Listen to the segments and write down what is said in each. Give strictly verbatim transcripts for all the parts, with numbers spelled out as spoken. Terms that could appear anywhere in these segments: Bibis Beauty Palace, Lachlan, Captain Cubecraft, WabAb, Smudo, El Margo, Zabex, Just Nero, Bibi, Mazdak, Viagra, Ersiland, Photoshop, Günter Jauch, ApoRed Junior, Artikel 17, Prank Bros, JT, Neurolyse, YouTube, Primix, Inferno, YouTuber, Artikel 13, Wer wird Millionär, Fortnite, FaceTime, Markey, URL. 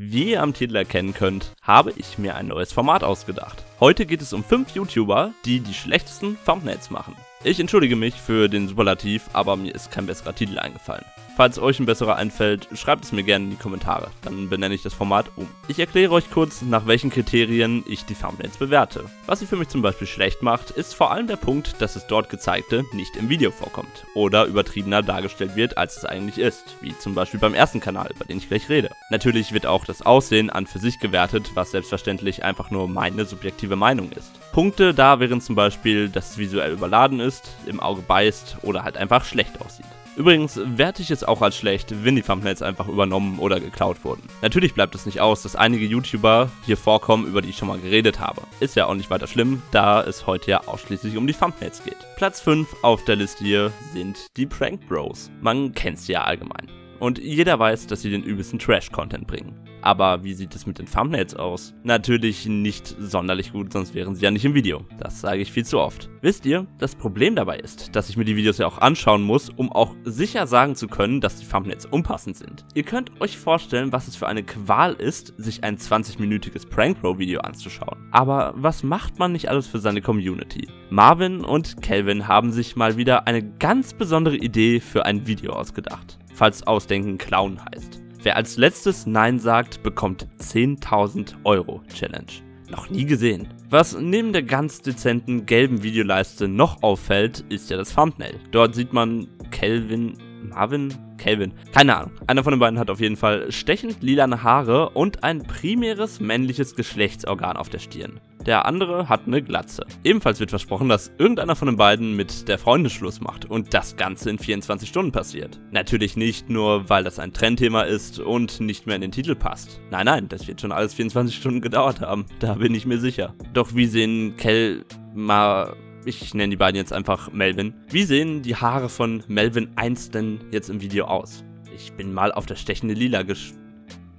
Wie ihr am Titel erkennen könnt, habe ich mir ein neues Format ausgedacht. Heute geht es um fünf YouTuber, die die schlechtesten Thumbnails machen. Ich entschuldige mich für den Superlativ, aber mir ist kein besserer Titel eingefallen. Falls euch ein besserer einfällt, schreibt es mir gerne in die Kommentare, dann benenne ich das Format um. Ich erkläre euch kurz, nach welchen Kriterien ich die Thumbnails bewerte. Was sie für mich zum Beispiel schlecht macht, ist vor allem der Punkt, dass das dort Gezeigte nicht im Video vorkommt oder übertriebener dargestellt wird, als es eigentlich ist, wie zum Beispiel beim ersten Kanal, über den ich gleich rede. Natürlich wird auch das Aussehen an für sich gewertet, was selbstverständlich einfach nur meine subjektive Meinung ist. Punkte da wären zum Beispiel, dass es visuell überladen ist, im Auge beißt oder halt einfach schlecht aussieht. Übrigens werte ich es auch als schlecht, wenn die Thumbnails einfach übernommen oder geklaut wurden. Natürlich bleibt es nicht aus, dass einige YouTuber hier vorkommen, über die ich schon mal geredet habe. Ist ja auch nicht weiter schlimm, da es heute ja ausschließlich um die Thumbnails geht. Platz fünf auf der Liste hier sind die Prank Bros. Man kennt sie ja allgemein. Und jeder weiß, dass sie den übelsten Trash-Content bringen. Aber wie sieht es mit den Thumbnails aus? Natürlich nicht sonderlich gut, sonst wären sie ja nicht im Video. Das sage ich viel zu oft. Wisst ihr, das Problem dabei ist, dass ich mir die Videos ja auch anschauen muss, um auch sicher sagen zu können, dass die Thumbnails unpassend sind. Ihr könnt euch vorstellen, was es für eine Qual ist, sich ein zwanzigminütiges Prank-Bro-Video anzuschauen. Aber was macht man nicht alles für seine Community? Marvin und Calvin haben sich mal wieder eine ganz besondere Idee für ein Video ausgedacht. Falls Ausdenken Clown heißt. Wer als letztes Nein sagt, bekommt zehntausend Euro Challenge. Noch nie gesehen. Was neben der ganz dezenten gelben Videoleiste noch auffällt, ist ja das Thumbnail. Dort sieht man Calvin, Marvin, Calvin, keine Ahnung. Einer von den beiden hat auf jeden Fall stechend lilane Haare und ein primäres männliches Geschlechtsorgan auf der Stirn. Der andere hat eine Glatze. Ebenfalls wird versprochen, dass irgendeiner von den beiden mit der Freundin Schluss macht und das Ganze in vierundzwanzig Stunden passiert. Natürlich nicht nur, weil das ein Trendthema ist und nicht mehr in den Titel passt. Nein, nein, das wird schon alles vierundzwanzig Stunden gedauert haben, da bin ich mir sicher. Doch wie sehen Kel... Ma... Ich nenne die beiden jetzt einfach Melvin. Wie sehen die Haare von Melvin eins denn jetzt im Video aus? Ich bin mal auf das stechende Lila gesch...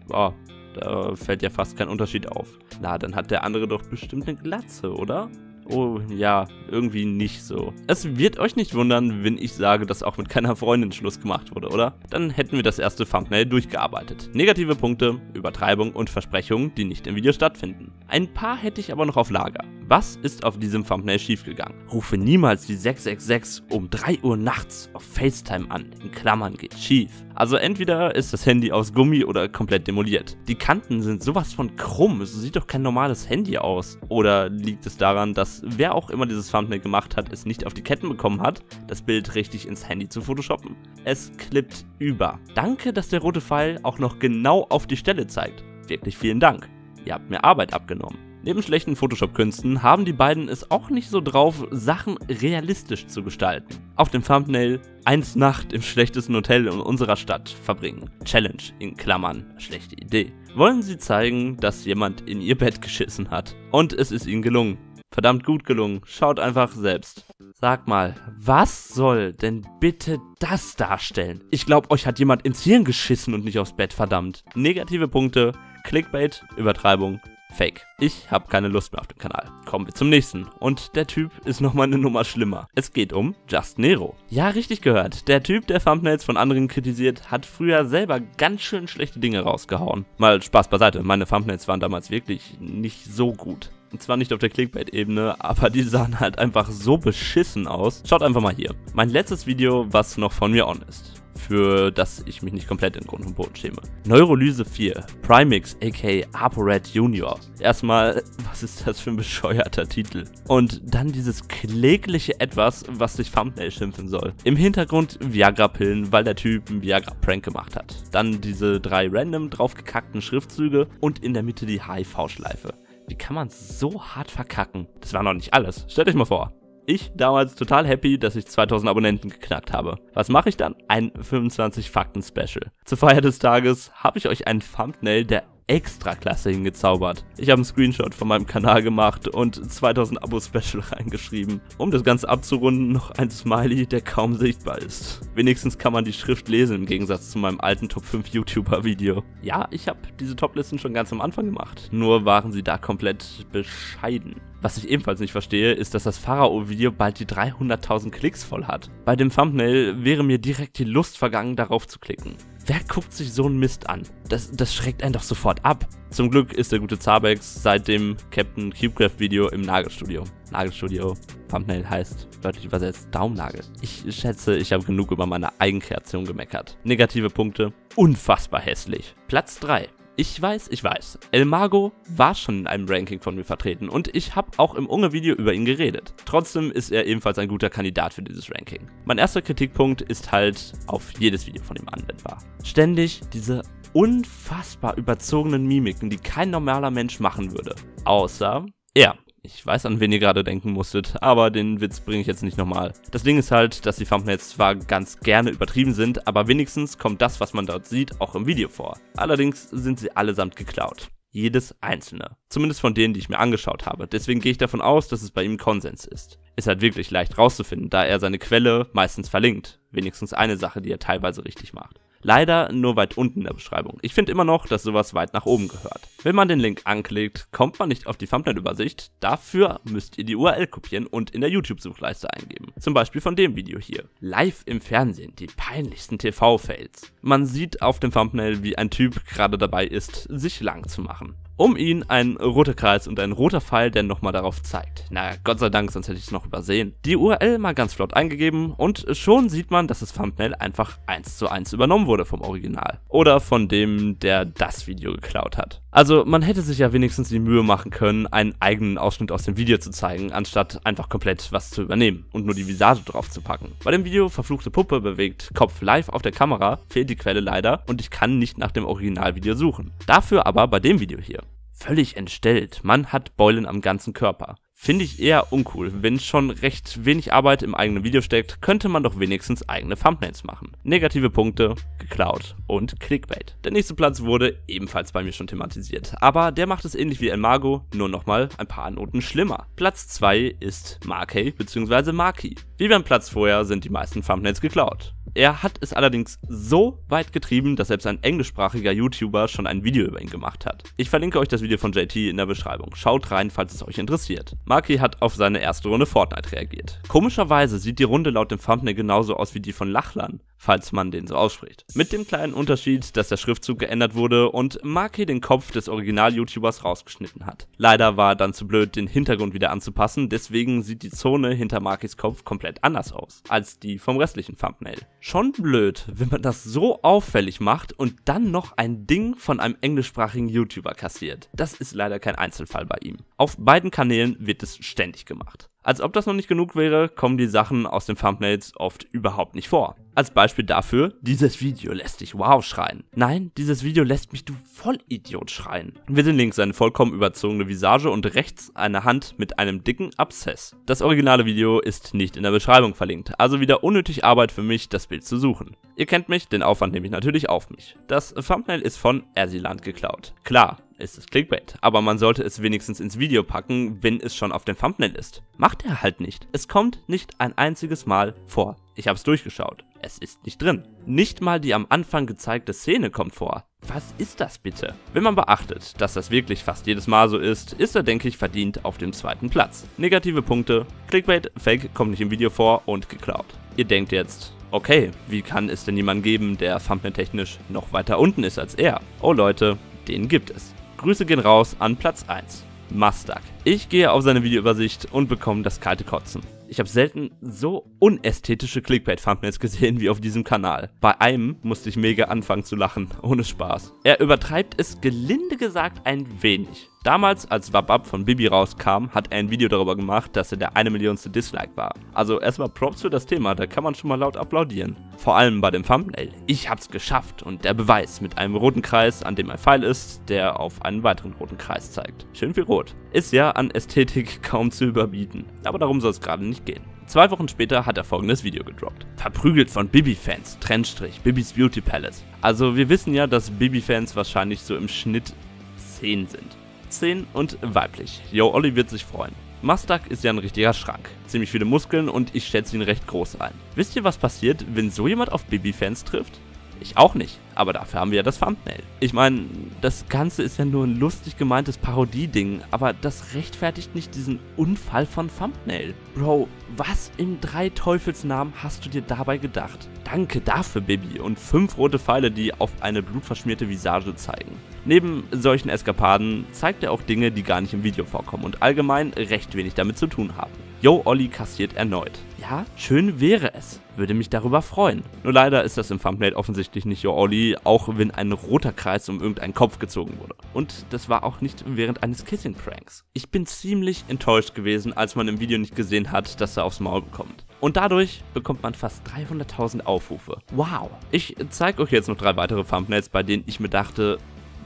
Oh, da fällt ja fast kein Unterschied auf. Na, dann hat der andere doch bestimmt eine Glatze, oder? Oh, ja, irgendwie nicht so. Es wird euch nicht wundern, wenn ich sage, dass auch mit keiner Freundin Schluss gemacht wurde, oder? Dann hätten wir das erste Thumbnail durchgearbeitet. Negative Punkte, Übertreibung und Versprechungen, die nicht im Video stattfinden. Ein paar hätte ich aber noch auf Lager. Was ist auf diesem Thumbnail schiefgegangen? Rufe niemals die sechs sechs sechs um drei Uhr nachts auf FaceTime an. In Klammern geht schief. Also entweder ist das Handy aus Gummi oder komplett demoliert. Die Kanten sind sowas von krumm, es sieht doch kein normales Handy aus. Oder liegt es daran, dass wer auch immer dieses Thumbnail gemacht hat, es nicht auf die Ketten bekommen hat, das Bild richtig ins Handy zu photoshoppen. Es klippt über. Danke, dass der rote Pfeil auch noch genau auf die Stelle zeigt. Wirklich vielen Dank. Ihr habt mir Arbeit abgenommen. Neben schlechten Photoshop-Künsten haben die beiden es auch nicht so drauf, Sachen realistisch zu gestalten. Auf dem Thumbnail eins Nacht im schlechtesten Hotel in unserer Stadt verbringen. Challenge in Klammern, schlechte Idee. Wollen sie zeigen, dass jemand in ihr Bett geschissen hat. Und es ist ihnen gelungen. Verdammt gut gelungen, schaut einfach selbst. Sag mal, was soll denn bitte das darstellen? Ich glaube, euch hat jemand ins Hirn geschissen und nicht aufs Bett, verdammt. Negative Punkte, Clickbait, Übertreibung, Fake. Ich habe keine Lust mehr auf den Kanal. Kommen wir zum nächsten. Und der Typ ist nochmal eine Nummer schlimmer. Es geht um Just Nero. Ja, richtig gehört. Der Typ, der Thumbnails von anderen kritisiert, hat früher selber ganz schön schlechte Dinge rausgehauen. Mal Spaß beiseite, meine Thumbnails waren damals wirklich nicht so gut. Und zwar nicht auf der Clickbait-Ebene, aber die sahen halt einfach so beschissen aus. Schaut einfach mal hier. Mein letztes Video, was noch von mir on ist. Für das ich mich nicht komplett in Grund und Boden schäme. Neurolyse vier, Primix aka ApoRed Junior. Erstmal, was ist das für ein bescheuerter Titel? Und dann dieses klägliche Etwas, was sich Thumbnail schimpfen soll. Im Hintergrund Viagra-Pillen, weil der Typ einen Viagra-Prank gemacht hat. Dann diese drei random draufgekackten Schriftzüge und in der Mitte die H I V-Schleife. Wie kann man so hart verkacken? Das war noch nicht alles. Stellt euch mal vor. Ich damals total happy, dass ich zweitausend Abonnenten geknackt habe. Was mache ich dann? Ein fünfundzwanzig Fakten Special. Zur Feier des Tages habe ich euch einen Thumbnail der Extraklasse hingezaubert. Ich habe einen Screenshot von meinem Kanal gemacht und zweitausend Abo Special reingeschrieben. Um das Ganze abzurunden, noch ein Smiley, der kaum sichtbar ist. Wenigstens kann man die Schrift lesen, im Gegensatz zu meinem alten Top fünf YouTuber Video. Ja, ich habe diese Toplisten schon ganz am Anfang gemacht, nur waren sie da komplett bescheiden. Was ich ebenfalls nicht verstehe, ist, dass das Pharao-Video bald die dreihunderttausend Klicks voll hat. Bei dem Thumbnail wäre mir direkt die Lust vergangen, darauf zu klicken. Wer guckt sich so einen Mist an? Das, das schreckt einen doch sofort ab. Zum Glück ist der gute Zabex seit dem Captain Cubecraft Video im Nagelstudio. Nagelstudio, Thumbnail heißt wörtlich übersetzt Daumennagel. Ich schätze, ich habe genug über meine Eigenkreation gemeckert. Negative Punkte, unfassbar hässlich. Platz drei. Ich weiß, ich weiß, El Margo war schon in einem Ranking von mir vertreten und ich habe auch im Unge-Video über ihn geredet. Trotzdem ist er ebenfalls ein guter Kandidat für dieses Ranking. Mein erster Kritikpunkt ist halt auf jedes Video von ihm anwendbar. Ständig diese unfassbar überzogenen Mimiken, die kein normaler Mensch machen würde. Außer er. Ich weiß, an wen ihr gerade denken musstet, aber den Witz bringe ich jetzt nicht nochmal. Das Ding ist halt, dass die Thumbnails zwar ganz gerne übertrieben sind, aber wenigstens kommt das, was man dort sieht, auch im Video vor. Allerdings sind sie allesamt geklaut. Jedes einzelne. Zumindest von denen, die ich mir angeschaut habe. Deswegen gehe ich davon aus, dass es bei ihm Konsens ist. Ist halt wirklich leicht rauszufinden, da er seine Quelle meistens verlinkt. Wenigstens eine Sache, die er teilweise richtig macht. Leider nur weit unten in der Beschreibung. Ich finde immer noch, dass sowas weit nach oben gehört. Wenn man den Link anklickt, kommt man nicht auf die Thumbnail-Übersicht. Dafür müsst ihr die U R L kopieren und in der YouTube-Suchleiste eingeben. Zum Beispiel von dem Video hier. Live im Fernsehen, die peinlichsten T V-Fails. Man sieht auf dem Thumbnail, wie ein Typ gerade dabei ist, sich lang zu machen. Um ihn ein roter Kreis und ein roter Pfeil, der nochmal darauf zeigt. Na, Gott sei Dank, sonst hätte ich es noch übersehen. Die U R L mal ganz flott eingegeben und schon sieht man, dass das Thumbnail einfach eins zu eins übernommen wurde vom Original. Oder von dem, der das Video geklaut hat. Also man hätte sich ja wenigstens die Mühe machen können, einen eigenen Ausschnitt aus dem Video zu zeigen, anstatt einfach komplett was zu übernehmen und nur die Visage drauf zu packen. Bei dem Video Verfluchte Puppe bewegt Kopf live auf der Kamera, fehlt die Quelle leider und ich kann nicht nach dem Originalvideo suchen. Dafür aber bei dem Video hier. Völlig entstellt, man hat Beulen am ganzen Körper. Finde ich eher uncool, wenn schon recht wenig Arbeit im eigenen Video steckt, könnte man doch wenigstens eigene Thumbnails machen. Negative Punkte, geklaut und Clickbait. Der nächste Platz wurde ebenfalls bei mir schon thematisiert, aber der macht es ähnlich wie El Margo, nur nochmal ein paar Noten schlimmer. Platz zwei ist Markey bzw. Markey. Wie beim Platz vorher sind die meisten Thumbnails geklaut. Er hat es allerdings so weit getrieben, dass selbst ein englischsprachiger YouTuber schon ein Video über ihn gemacht hat. Ich verlinke euch das Video von J T in der Beschreibung. Schaut rein, falls es euch interessiert. Markey hat auf seine erste Runde Fortnite reagiert. Komischerweise sieht die Runde laut dem Thumbnail genauso aus wie die von Lachlan, falls man den so ausspricht. Mit dem kleinen Unterschied, dass der Schriftzug geändert wurde und Markey den Kopf des Original-YouTubers rausgeschnitten hat. Leider war er dann zu blöd, den Hintergrund wieder anzupassen, deswegen sieht die Zone hinter Markeys Kopf komplett anders aus, als die vom restlichen Thumbnail. Schon blöd, wenn man das so auffällig macht und dann noch ein Ding von einem englischsprachigen YouTuber kassiert. Das ist leider kein Einzelfall bei ihm. Auf beiden Kanälen wird es ständig gemacht. Als ob das noch nicht genug wäre, kommen die Sachen aus den Thumbnails oft überhaupt nicht vor. Als Beispiel dafür, dieses Video lässt dich wow schreien. Nein, dieses Video lässt mich du Vollidiot schreien. Wir sehen links eine vollkommen überzogene Visage und rechts eine Hand mit einem dicken Abszess. Das originale Video ist nicht in der Beschreibung verlinkt, also wieder unnötig Arbeit für mich, das Bild zu suchen. Ihr kennt mich, den Aufwand nehme ich natürlich auf mich. Das Thumbnail ist von Ersiland geklaut. Klar. Ist es Clickbait, aber man sollte es wenigstens ins Video packen, wenn es schon auf dem Thumbnail ist. Macht er halt nicht. Es kommt nicht ein einziges Mal vor. Ich hab's durchgeschaut. Es ist nicht drin. Nicht mal die am Anfang gezeigte Szene kommt vor. Was ist das bitte? Wenn man beachtet, dass das wirklich fast jedes Mal so ist, ist er, denke ich, verdient auf dem zweiten Platz. Negative Punkte, Clickbait, Fake kommt nicht im Video vor und geklaut. Ihr denkt jetzt... Okay, wie kann es denn jemanden geben, der thumbnail-technisch noch weiter unten ist als er? Oh Leute, den gibt es. Grüße gehen raus an Platz eins. Mazdak. Ich gehe auf seine Videoübersicht und bekomme das kalte Kotzen. Ich habe selten so unästhetische Clickbait-Thumbnails gesehen wie auf diesem Kanal. Bei einem musste ich mega anfangen zu lachen, ohne Spaß. Er übertreibt es gelinde gesagt ein wenig. Damals, als WabAb von Bibi rauskam, hat er ein Video darüber gemacht, dass er der eine Millionste Dislike war. Also erstmal Props für das Thema, da kann man schon mal laut applaudieren. Vor allem bei dem Thumbnail. Ich hab's geschafft und der Beweis mit einem roten Kreis, an dem ein Pfeil ist, der auf einen weiteren roten Kreis zeigt. Schön viel Rot. Ist ja an Ästhetik kaum zu überbieten, aber darum soll es gerade nicht gehen. Zwei Wochen später hat er folgendes Video gedroppt. Verprügelt von Bibi-Fans, Trennstrich, Bibis Beauty Palace. Also wir wissen ja, dass Bibi-Fans wahrscheinlich so im Schnitt zehn sind. zehn und weiblich. Yo, Olli wird sich freuen. Mazdak ist ja ein richtiger Schrank. Ziemlich viele Muskeln und ich schätze ihn recht groß ein. Wisst ihr, was passiert, wenn so jemand auf Bibi-Fans trifft? Ich auch nicht, aber dafür haben wir ja das Thumbnail. Ich meine, das Ganze ist ja nur ein lustig gemeintes Parodie-Ding, aber das rechtfertigt nicht diesen Unfall von Thumbnail. Bro, was im drei Teufelsnamen hast du dir dabei gedacht? Danke dafür, Baby, und fünf rote Pfeile, die auf eine blutverschmierte Visage zeigen. Neben solchen Eskapaden zeigt er auch Dinge, die gar nicht im Video vorkommen und allgemein recht wenig damit zu tun haben. Yo, Olli kassiert erneut. Ja, schön wäre es. Würde mich darüber freuen. Nur leider ist das im Thumbnail offensichtlich nicht Yo, Olli, auch wenn ein roter Kreis um irgendeinen Kopf gezogen wurde. Und das war auch nicht während eines Kissing-Pranks. Ich bin ziemlich enttäuscht gewesen, als man im Video nicht gesehen hat, dass er aufs Maul bekommt. Und dadurch bekommt man fast dreihunderttausend Aufrufe. Wow. Ich zeige euch jetzt noch drei weitere Thumbnails, bei denen ich mir dachte,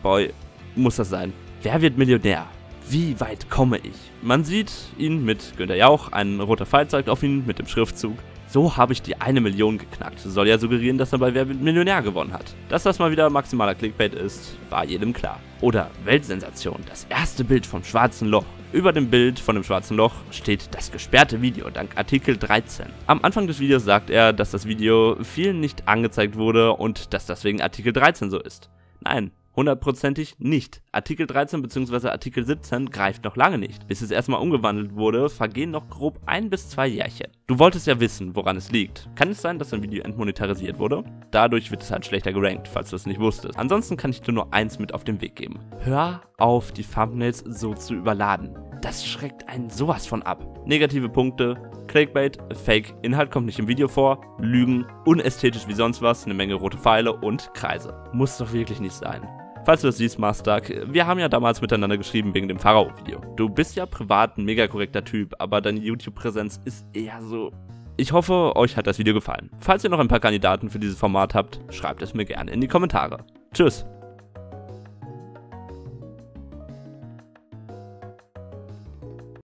boy, muss das sein. Wer wird Millionär? Wie weit komme ich? Man sieht ihn mit Günter Jauch, ein roter Pfeil zeigt auf ihn mit dem Schriftzug. So habe ich die eine Million geknackt. Soll ja suggerieren, dass er bei Wer wird Millionär gewonnen hat. Dass das mal wieder maximaler Clickbait ist, war jedem klar. Oder Weltsensation, das erste Bild vom schwarzen Loch. Über dem Bild von dem schwarzen Loch steht das gesperrte Video dank Artikel dreizehn. Am Anfang des Videos sagt er, dass das Video vielen nicht angezeigt wurde und dass deswegen Artikel dreizehn so ist. Nein. Hundertprozentig nicht. Artikel dreizehn bzw. Artikel siebzehn greift noch lange nicht. Bis es erstmal umgewandelt wurde, vergehen noch grob ein bis zwei Jährchen. Du wolltest ja wissen, woran es liegt. Kann es sein, dass dein Video entmonetarisiert wurde? Dadurch wird es halt schlechter gerankt, falls du es nicht wusstest. Ansonsten kann ich dir nur eins mit auf den Weg geben. Hör auf, die Thumbnails so zu überladen. Das schreckt einen sowas von ab. Negative Punkte, Clickbait, Fake, Inhalt kommt nicht im Video vor, Lügen, unästhetisch wie sonst was, eine Menge rote Pfeile und Kreise. Muss doch wirklich nicht sein. Falls du das siehst, Mazdak, wir haben ja damals miteinander geschrieben wegen dem Pharao-Video. Du bist ja privat ein mega korrekter Typ, aber deine YouTube-Präsenz ist eher so... Ich hoffe, euch hat das Video gefallen. Falls ihr noch ein paar Kandidaten für dieses Format habt, schreibt es mir gerne in die Kommentare. Tschüss!